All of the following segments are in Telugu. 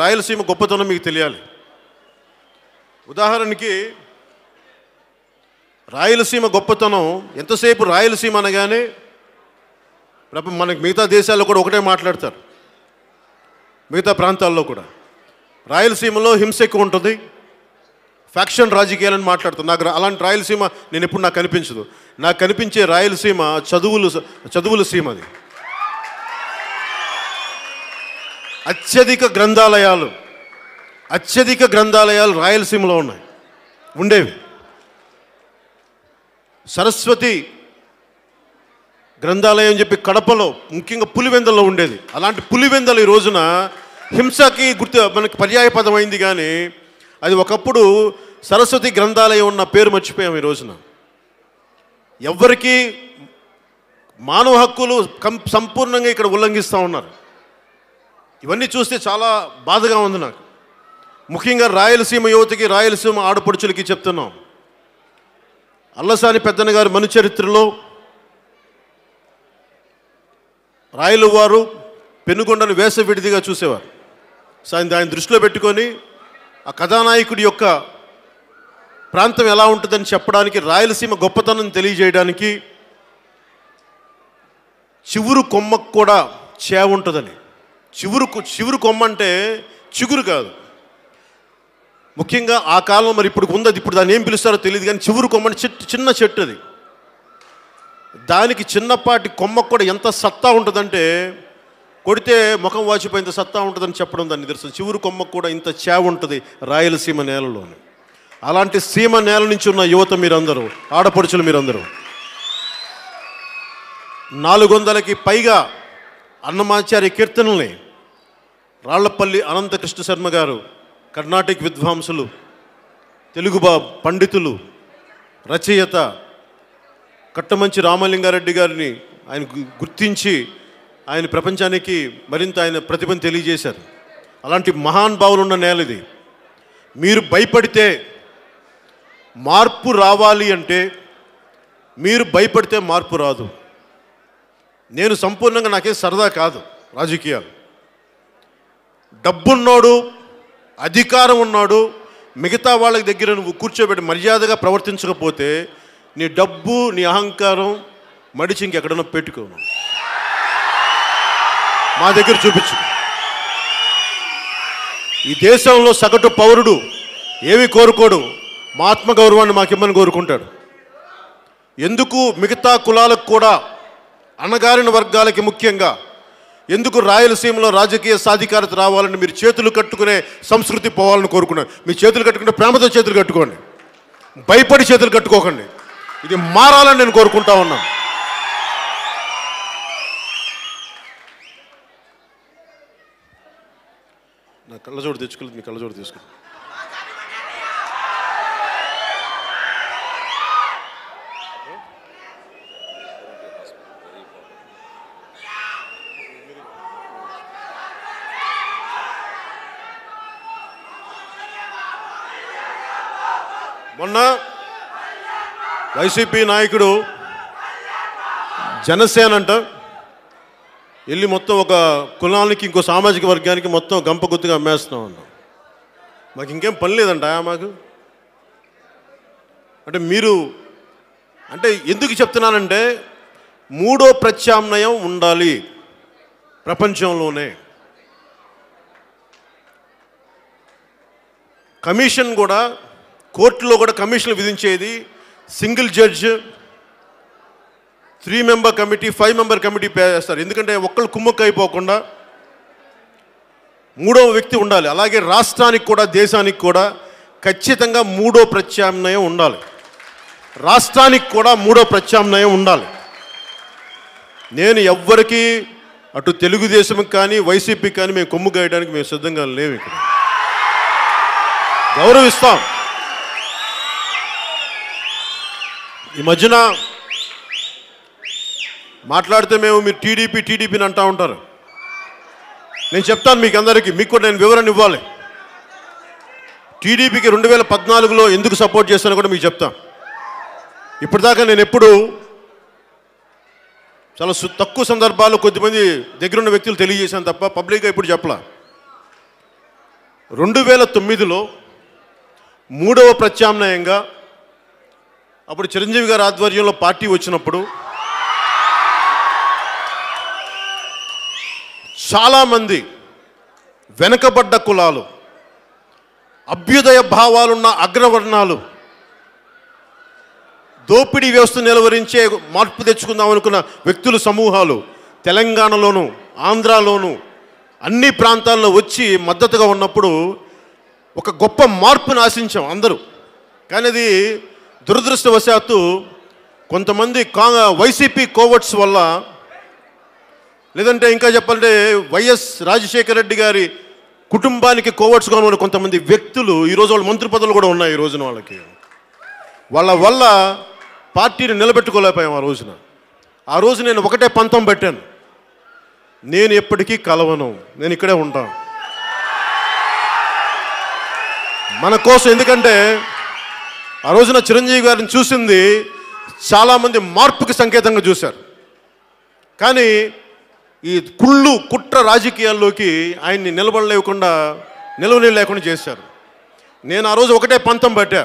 రాయలసీమ గొప్పతనం మీకు తెలియాలి. ఉదాహరణకి రాయలసీమ గొప్పతనం ఎంతసేపు రాయలసీమ అనగానే మనకి మిగతా దేశాల్లో కూడా ఒకటే మాట్లాడతారు, మిగతా ప్రాంతాల్లో కూడా రాయలసీమలో హింస ఎక్కువ ఉంటుంది, ఫ్యాక్షన్ రాజకీయాలను మాట్లాడుతారు. నాకు అలాంటి రాయలసీమ నేను ఎప్పుడు నాకు కనిపించదు. నాకు కనిపించే రాయలసీమ చదువుల సీమ. అది అత్యధిక గ్రంథాలయాలు రాయలసీమలో ఉండేవి. సరస్వతి గ్రంథాలయం అని చెప్పి కడపలో, ముఖ్యంగా పులివెందల్లో ఉండేది. అలాంటి పులివెందలు ఈ రోజున హింసకి మనకి పర్యాయపదం అయింది. కానీ అది ఒకప్పుడు సరస్వతి గ్రంథాలయం ఉన్న పేరు మర్చిపోయాం. ఈ రోజున ఎవరికి మానవ హక్కులు సంపూర్ణంగా ఇక్కడ ఉల్లంఘిస్తూ ఉన్నారు. ఇవన్నీ చూస్తే చాలా బాధగా ఉంది నాకు. ముఖ్యంగా రాయలసీమ యువతకి, రాయలసీమ ఆడపడుచులకి చెప్తున్నాం, అల్లసాని పెద్దన్న గారి మనుచరిత్రలో రాయలు వారు పెనుగొండను వేస విడిదిగా చూసేవారు. దాన్ని దృష్టిలో పెట్టుకొని ఆ కథానాయకుడి యొక్క ప్రాంతం ఎలా ఉంటుందని చెప్పడానికి, రాయలసీమ గొప్పతనం తెలియజేయడానికి చివురు కొమ్మకు కూడా చేవ ఉంటుందని. చివురు కొమ్మ అంటే చిగురు కాదు. ముఖ్యంగా ఆ కాలం, మరి ఇప్పుడు ఉంది, ఇప్పుడు దాన్ని ఏం పిలుస్తారో తెలియదు, కానీ చివురు కొమ్మ అంటే చిన్న చెట్టు. అది దానికి చిన్నపాటి కొమ్మకు కూడా ఎంత సత్తా ఉంటుందంటే, కొడితే ముఖం వాచిపోయేంత సత్తా ఉంటుందని చెప్పడం దాన్ని నిదర్శనం. చివురు కొమ్మకు కూడా ఇంత చేవ ఉంటుంది రాయలసీమ నేలలోని. అలాంటి సీమ నేల నుంచి ఉన్న యువత మీరందరూ, ఆడపడుచులు మీరందరూ, 400కి పైగా అన్నమాచార్య కీర్తనల్ని రాళ్లపల్లి అనంతకృష్ణ శర్మ గారు, కర్ణాటక విద్వాంసులు, తెలుగు పండితులు, రచయిత కట్టమంచి రామలింగారెడ్డి గారిని ఆయన గుర్తించి ఆయన ప్రపంచానికి మరింత ఆయన ప్రతిభను తెలియజేశారు. అలాంటి మహాన్ భావులు ఉన్న నేల ఇది. మీరు భయపడితే మార్పు రావాలి అంటే, మీరు భయపడితే మార్పు రాదు. నేను సంపూర్ణంగా, నాకే సరదా కాదు రాజకీయాలు. డబ్బున్నోడు, అధికారం ఉన్నాడు, మిగతా వాళ్ళ దగ్గర నువ్వు కూర్చోబెట్టి మర్యాదగా ప్రవర్తించకపోతే నీ డబ్బు, నీ అహంకారం మడిచి ఇంకెక్కడన్నా పెట్టుకోను, మా దగ్గర చూపించు. ఈ దేశంలో సగటు పౌరుడు ఏమి కోరుకోడు, మా ఆత్మగౌరవాన్ని మాకిమ్మని కోరుకుంటాడు. ఎందుకు మిగతా కులాలకు కూడా, అణగారిన వర్గాలకి ముఖ్యంగా ఎందుకు రాయలసీమలో రాజకీయ సాధికారత రావాలని మీరు చేతులు కట్టుకునే సంస్కృతి పోవాలని కోరుకున్నారు. మీ చేతులు కట్టుకుంటే ప్రేమతో చేతులు కట్టుకోండి, భయపడి చేతులు కట్టుకోకండి. ఇది మారాలని నేను కోరుకుంటా ఉన్నాను. నా కళ్ళజోడు తెచ్చుకోలేదు, మీ కళ్ళజోడు తీసుకోండి. మొన్న వైసీపీ నాయకుడు జనసేన అంట వెళ్ళి మొత్తం ఒక కులానికి, ఇంకో సామాజిక వర్గానికి మొత్తం గంపగుత్తుగా అమ్మేస్తున్నాం అన్నాం. మాకు ఇంకేం పని లేదంట. మాకు అంటే మీరు అంటే ఎందుకు చెప్తున్నానంటే, మూడో ప్రత్యామ్నాయం ఉండాలి ప్రపంచంలోనే. కమిషన్ కూడా, కోర్టులో కూడా కమిషన్లు విధించేది single judge, 3 member committee, 5 member committee వేస్తారు. ఎందుకంటే ఒక్కళ్ళు కుమ్మక్క అయిపోకుండా మూడో వ్యక్తి ఉండాలి. అలాగే రాష్ట్రానికి కూడా, దేశానికి కూడా ఖచ్చితంగా మూడో ప్రత్యామ్నాయం ఉండాలి. రాష్ట్రానికి కూడా మూడో ప్రత్యామ్నాయం ఉండాలి. నేను ఎవ్వరికీ, అటు తెలుగుదేశం కానీ వైసీపీ కానీ, మేము కొమ్ము కాయడానికి మేము సిద్ధంగా లేము. ఇక్కడ గౌరవిస్తాం. ఈ మధ్యన మాట్లాడితే మీరు టీడీపీని అంటూ ఉంటారు. నేను చెప్తాను మీకు అందరికీ, మీకు కూడా నేను వివరణ ఇవ్వాలి. టీడీపీకి 2014లో ఎందుకు సపోర్ట్ చేస్తానో కూడా మీకు చెప్తాను. ఇప్పటిదాకా నేను ఎప్పుడు, చాలా తక్కువ సందర్భాల్లో కొద్దిమంది దగ్గరున్న వ్యక్తులు తెలియజేశాను తప్ప పబ్లిక్గా ఎప్పుడు చెప్పలా. 2009లో మూడవ ప్రత్యామ్నాయంగా అప్పుడు చిరంజీవి గారి ఆధ్వర్యంలో పార్టీ వచ్చినప్పుడు చాలా మంది వెనకబడ్డ కులాలు అభ్యుదయ భావాలున్న అగ్రవర్ణాలు దోపిడీ వ్యవస్థ నిలవరించే మార్పు తెచ్చుకుందాం అనుకున్న వ్యక్తుల సమూహాలు తెలంగాణలోను ఆంధ్రాలోను అన్ని ప్రాంతాల్లో వచ్చి మద్దతుగా ఉన్నప్పుడు ఒక గొప్ప మార్పును ఆశించాం అందరూ. కానీ అది దురదృష్టవశాత్తు కొంతమంది వైసీపీ కోవర్ట్స్ వల్ల, లేదంటే ఇంకా చెప్పాలంటే వైఎస్ రాజశేఖర రెడ్డి గారి కుటుంబానికి కోవర్ట్స్గా ఉన్న కొంతమంది వ్యక్తులు ఈరోజు వాళ్ళు మంత్రి పదవులు కూడా ఉన్నాయి. ఈ రోజున వాళ్ళకి వాళ్ళ వల్ల పార్టీని నిలబెట్టుకోలేకపోయాం. ఆ రోజు నేను ఒకటే పంతం పెట్టాను, నేను ఎప్పటికీ కలవను, నేను ఇక్కడే ఉంటాను మన కోసం. ఎందుకంటే ఆ రోజున చిరంజీవి గారిని చూసింది చాలామంది మార్పుకి సంకేతంగా చూశారు. కానీ ఈ కుళ్ళు కుట్ర రాజకీయాల్లోకి ఆయన్ని నిలవలేకుండా చేశారు. నేను ఆ రోజు ఒకటే పంతం పట్టా,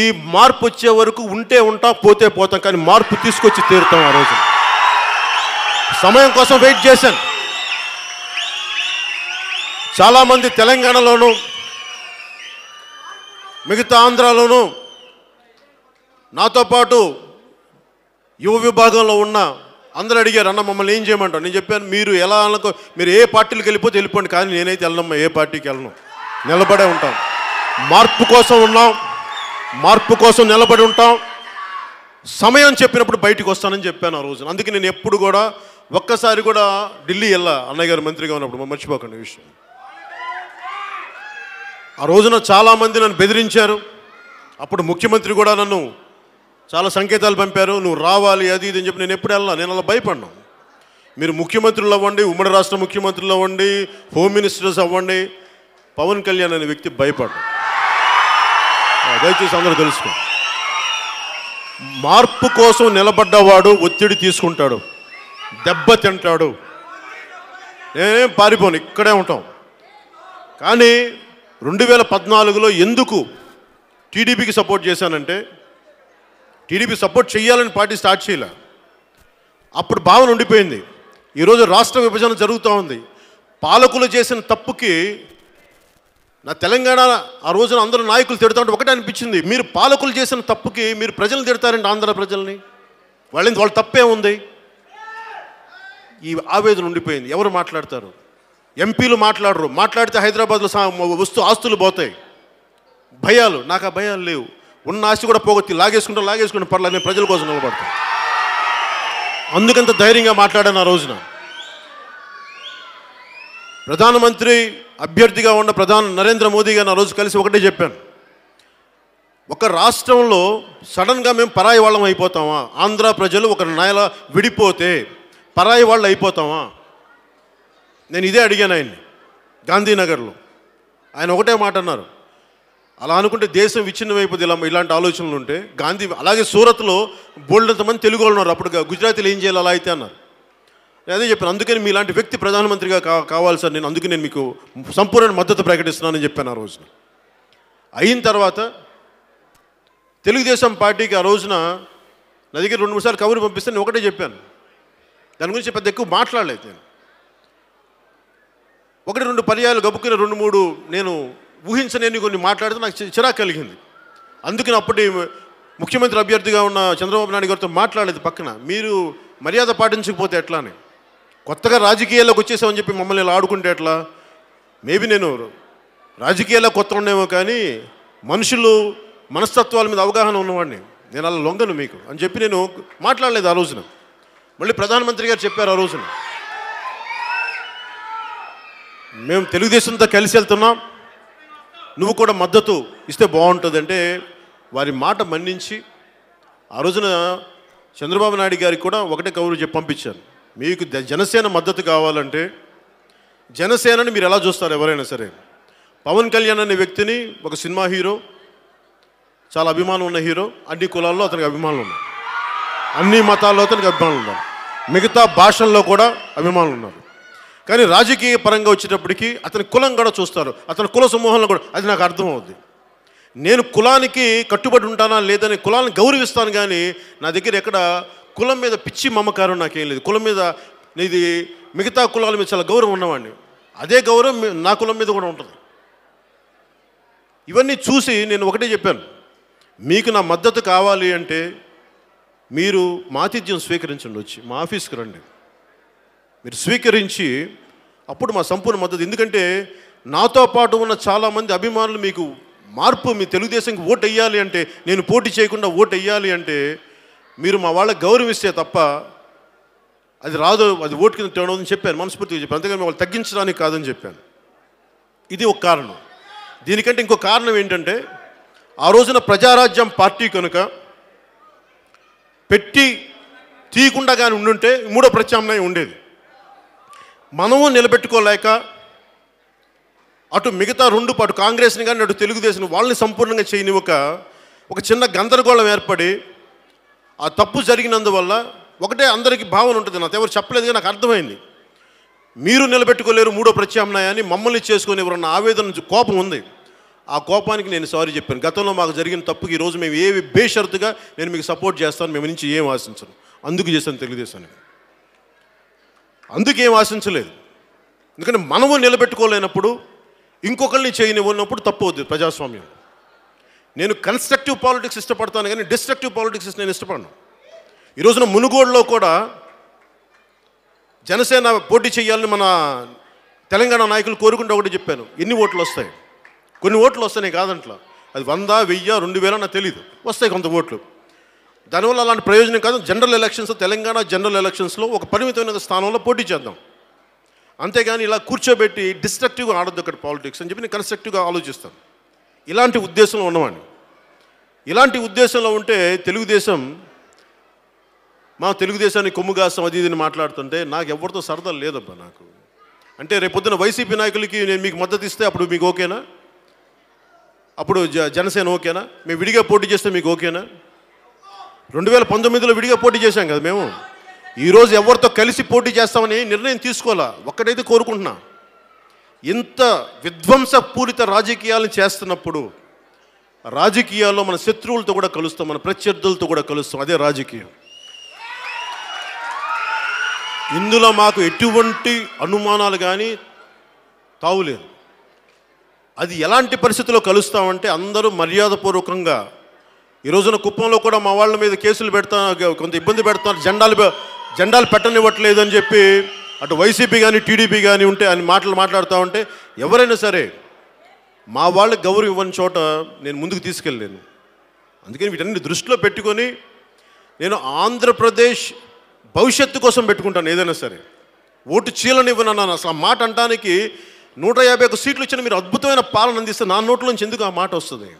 ఈ మార్పు వచ్చే వరకు ఉంటే ఉంటాం, పోతే పోతాం, కానీ మార్పు తీసుకొచ్చి తీరుతాం. ఆ రోజు సమయం కోసం వెయిట్ చేశాను. చాలామంది తెలంగాణలోనూ మిగతా ఆంధ్రాలోనూ నాతో పాటు యువ విభాగంలో ఉన్న అందరూ అడిగారు, అన్న మమ్మల్ని ఏం చేయమంటారు? నేను చెప్పాను, మీరు ఏ పార్టీలకు వెళ్ళిపోతే వెళ్ళిపోండి, కానీ నేనైతే వెళ్ళనమ్మా, ఏ పార్టీకి వెళ్ళను, నిలబడే ఉంటాం. మార్పు కోసం ఉన్నాం, మార్పు కోసం నిలబడి ఉంటాం. సమయం చెప్పినప్పుడు బయటకు వస్తానని చెప్పాను ఆ రోజున. అందుకే నేను ఎప్పుడు కూడా ఒక్కసారి కూడా ఢిల్లీ వెళ్ళా, అన్నయ్య గారు మంత్రిగా ఉన్నప్పుడు, మర్చిపోకండి విషయం. ఆ రోజున చాలామంది నన్ను బెదిరించారు. అప్పుడు ముఖ్యమంత్రి కూడా నన్ను చాలా సంకేతాలు పంపారు, నువ్వు రావాలి, అది ఇది అని చెప్పి. నేను ఎప్పుడు వెళ్ళా, నేను అలా భయపడ్డాను. మీరు ముఖ్యమంత్రులు అవ్వండి, ఉమ్మడి రాష్ట్ర ముఖ్యమంత్రులు అవ్వండి, హోమ్ మినిస్టర్స్ అవ్వండి, పవన్ కళ్యాణ్ అనే వ్యక్తి భయపడ్డా. దయచేసి అందరూ తెలుసుకో, మార్పు కోసం నిలబడ్డవాడు ఒత్తిడి తీసుకుంటాడు, దెబ్బ తింటాడు. నేనేం పారిపోను, ఇక్కడే ఉంటాం. కానీ 2014లో ఎందుకు టీడీపీకి సపోర్ట్ చేశానంటే, టీడీపీ సపోర్ట్ చేయాలని పార్టీ స్టార్ట్ చేయలే, అప్పుడు భావన ఉండిపోయింది. ఈరోజు రాష్ట్ర విభజన జరుగుతూ ఉంది. పాలకులు చేసిన తప్పుకి నా తెలంగాణ ఆ రోజున అందరూ నాయకులు తిడతామంటే ఒకటే అనిపించింది, మీరు పాలకులు చేసిన తప్పుకి మీరు ప్రజలను తిడతారంటే ఆంధ్ర ప్రజల్ని, వాళ్ళ తప్పే ఉంది. ఈ ఆవేదన ఉండిపోయింది. ఎవరు మాట్లాడతారు? ఎంపీలు మాట్లాడరు, మాట్లాడితే హైదరాబాద్లో ఆస్తులు పోతాయి, భయాలు. నాకు ఆ భయాలు లేవు, ఉన్న ఆశ కూడా పోగొట్టి లాగేసుకుంటే పర్లేదు, నేను ప్రజల కోసం నిలబడతాను. అందుకంత ధైర్యంగా మాట్లాడాను ఆ రోజున. ప్రధానమంత్రి అభ్యర్థిగా ఉన్న ప్రధాని నరేంద్ర మోదీ గారిని ఆ రోజు కలిసి ఒకటే చెప్పాను, ఒక రాష్ట్రంలో సడన్గా మేము పరాయి వాళ్ళం అయిపోతామా? ఆంధ్ర ప్రజలు ఒక నేల విడిపోతే పరాయి వాళ్ళు అయిపోతామా? నేను ఇదే అడిగాను ఆయన్ని గాంధీనగర్లో. ఆయన ఒకటే మాట అన్నారు, అలా అనుకుంటే దేశం విచ్ఛిన్నమైపోతే, ఇలాంటి ఆలోచనలు ఉంటే గాంధీ. అలాగే సూరత్లో బోల్డంతమంది తెలుగు వాళ్ళు ఉన్నారు, అప్పుడు గుజరాతీలో ఏం చేయాలి అలా అయితే అన్నారు. నేను అదే చెప్పాను, అందుకని మీలాంటి వ్యక్తి ప్రధానమంత్రిగా కావాలి సార్, అందుకే నేను మీకు సంపూర్ణ మద్దతు ప్రకటిస్తున్నానని చెప్పాను ఆ రోజున. అయిన తర్వాత తెలుగుదేశం పార్టీకి ఆ రోజున నా దగ్గర 2-3 సార్లు కబురు పంపిస్తే నేను ఒకటే చెప్పాను, దాని గురించి పెద్ద ఎక్కువ మాట్లాడలేదు. నేను 1-2 పర్యాలు గబుక్కున 2-3 నేను ఊహించలేని కొన్ని మాట్లాడితే నాకు చిరాకు కలిగింది. అందుకని అప్పటి ముఖ్యమంత్రి అభ్యర్థిగా ఉన్న చంద్రబాబు నాయుడు గారితో మాట్లాడలేదు పక్కన, మీరు మర్యాద పాటించకపోతే ఎట్లా అని. కొత్తగా రాజకీయాల్లోకి వచ్చేసామని చెప్పి మమ్మల్ని ఇలా ఆడుకుంటే ఎట్లా? మేబీ నేను రాజకీయాల్లో కొత్త ఉండేమో, కానీ మనుషులు మనస్తత్వాల మీద అవగాహన ఉన్నవాడిని, నేను అలా లొంగను మీకు అని చెప్పి నేను మాట్లాడలేదు ఆ రోజున. మళ్ళీ ప్రధానమంత్రి గారు చెప్పారు ఆ రోజున, మేము తెలుగుదేశంతో కలిసి వెళ్తున్నాం, నువ్వు కూడా మద్దతు ఇస్తే బాగుంటుంది అంటే వారి మాట మన్నించి ఆ రోజున చంద్రబాబు నాయుడు గారికి కూడా ఒకటే కబురు చెప్పి పంపించాను, మీకు జనసేన మద్దతు కావాలంటే జనసేనని మీరు ఎలా చూస్తారు? ఎవరైనా సరే పవన్ కళ్యాణ్ అనే వ్యక్తిని, ఒక సినిమా హీరో, చాలా అభిమానం ఉన్న హీరో, అన్ని కులాల్లో అతనికి అభిమానులు ఉన్నారు, అన్ని మతాల్లో అతనికి అభిమానులు ఉన్నారు, మిగతా భాషల్లో కూడా అభిమానులు ఉన్నారు. కానీ రాజకీయ పరంగా వచ్చేటప్పటికి అతని కులం కూడా చూస్తారు, అతని కుల సమూహంలో కూడా. అది నాకు అర్థం అవుద్ది. నేను కులానికి కట్టుబడి ఉంటానా లేదని కులాన్ని గౌరవిస్తాను, కానీ నా దగ్గర ఎక్కడ కులం మీద పిచ్చి మమకారం నాకేం లేదు. కులం మీద ఇది మిగతా కులాల మీద చాలా గౌరవం ఉన్నవాడిని, అదే గౌరవం నా కులం మీద కూడా ఉంటుంది. ఇవన్నీ చూసి నేను ఒకటే చెప్పాను, మీకు నా మద్దతు కావాలి అంటే మీరు మాతిథ్యం స్వీకరించండి, వచ్చి మా ఆఫీస్కి రండి, మీరు స్వీకరించి అప్పుడు మా సంపూర్ణ మద్దతు. ఎందుకంటే నాతో పాటు ఉన్న చాలామంది అభిమానులు మీకు మార్పు, మీ తెలుగుదేశంకి ఓటు వేయాలి అంటే, నేను పోటీ చేయకుండా ఓటు వేయాలి అంటే మీరు మా వాళ్ళకి గౌరవిస్తే తప్ప అది రాదు, అది ఓటు కింద టర్న్ అవుతుందని చెప్పాను, మనస్ఫూర్తిగా చెప్పాను. అంతేగాని వాళ్ళు తగ్గించడానికి కాదని చెప్పాను. ఇది ఒక కారణం. దీనికంటే ఇంకో కారణం ఏంటంటే, ఆ రోజున ప్రజారాజ్యం పార్టీ కనుక పెట్టి తీయకుండా కానీ ఉండుంటే మూడో ప్రత్యామ్నాయం ఉండేది. మనము నిలబెట్టుకోలేక అటు మిగతా రెండు పాటు కాంగ్రెస్ని కానీ అటు తెలుగుదేశం వాళ్ళని సంపూర్ణంగా చేయని ఒక చిన్న గందరగోళం ఏర్పడి ఆ తప్పు జరిగినందువల్ల ఒకటే అందరికీ భావన ఉంటుంది, నాకు ఎవరు చెప్పలేదు కానీ నాకు అర్థమైంది, మీరు నిలబెట్టుకోలేరు మూడో ప్రత్యామ్నాయాన్ని, మమ్మల్ని చేసుకొని ఎవరన్న ఆవేదన కోపం ఉంది. ఆ కోపానికి నేను సారీ చెప్పాను, గతంలో మాకు జరిగిన తప్పుకి ఈరోజు మేము ఏవి బేషరతుగా నేను మీకు సపోర్ట్ చేస్తాను, మేము నుంచి ఏం ఆశించను, అందుకు చేశాను తెలుగుదేశాన్ని, అందుకేం ఆశించలేదు. ఎందుకంటే మనము నిలబెట్టుకోలేనప్పుడు ఇంకొకరిని చేయనివ్వనప్పుడు తప్పు అవుతుంది ప్రజాస్వామ్యం. నేను కన్స్ట్రక్టివ్ పాలిటిక్స్ ఇష్టపడతాను, కానీ డిస్ట్రక్టివ్ పాలిటిక్స్ నేను ఇష్టపడను. ఈరోజున మునుగోడులో కూడా జనసేన పోటీ చేయాలని మన తెలంగాణ నాయకులు కోరుకుంటే ఒకటి చెప్పాను, ఎన్ని ఓట్లు వస్తాయి, కొన్ని ఓట్లు వస్తాయి కాదంట్లో, అది 100, 1000, 2000 నాకు తెలియదు, వస్తాయి కొంత ఓట్లు, దానివల్ల అలాంటి ప్రయోజనం కాదు. జనరల్ ఎలక్షన్స్, తెలంగాణ జనరల్ ఎలక్షన్స్లో ఒక పరిమితమైన స్థానంలో పోటీ చేద్దాం, అంతేగాని ఇలా కూర్చోబెట్టి డిస్ట్రక్టివ్గా ఆడద్దు అక్కడ పాలిటిక్స్ అని చెప్పి నేను కన్స్ట్రక్టివ్గా ఆలోచిస్తాను. ఇలాంటి ఉద్దేశంలో ఉన్నవాడిని. ఇలాంటి ఉద్దేశంలో ఉంటే తెలుగుదేశం, మా తెలుగుదేశాన్ని కొమ్ముగాసం అది ఇది మాట్లాడుతుంటే నాకు ఎవరితో సరదా లేదబ్బా. నాకు అంటే రేపొద్దున వైసీపీ నాయకులకి నేను మీకు మద్దతు ఇస్తే అప్పుడు మీకు ఓకేనా, అప్పుడు జనసేన ఓకేనా, మేము విడిగా పోటీ చేస్తే మీకు ఓకేనా? 2019లో విడిగా పోటీ చేశాం కదా మేము, ఈరోజు ఎవరితో కలిసి పోటీ చేస్తామని నిర్ణయం తీసుకోవాలా. ఒక్కటైతే కోరుకుంటున్నా, ఇంత విధ్వంసపూరిత రాజకీయాలను చేస్తున్నప్పుడు రాజకీయాల్లో మన శత్రువులతో కూడా కలుస్తాం, మన ప్రత్యర్థులతో కూడా కలుస్తాం, అదే రాజకీయం. ఇందులో మాకు ఎటువంటి అనుమానాలు కానీ తావులేదు. అది ఎలాంటి పరిస్థితుల్లో కలుస్తామంటే అందరూ మర్యాదపూర్వకంగా. ఈ రోజున కుప్పంలో కూడా మా వాళ్ళ మీద కేసులు పెడతా, కొంత ఇబ్బంది పెడతారు, జెండాలు పెట్టనివ్వట్లేదు అని చెప్పి అటు వైసీపీ కానీ టీడీపీ కానీ ఉంటే అని మాట్లాడుతూ ఉంటే ఎవరైనా సరే మా వాళ్ళకి గౌరవం ఇవ్వని చోట నేను ముందుకు తీసుకెళ్ళలేను. అందుకని వీటన్ని దృష్టిలో పెట్టుకొని నేను ఆంధ్రప్రదేశ్ భవిష్యత్తు కోసం పెట్టుకుంటాను ఏదైనా సరే, ఓటు చీలనివ్వనన్నాను. అసలు ఆ మాట అంటానికి 151 సీట్లు ఇచ్చిన మీరు అద్భుతమైన పాలన అందిస్తే నా నోట్లోంచి ఎందుకు ఆ మాట వస్తుంది?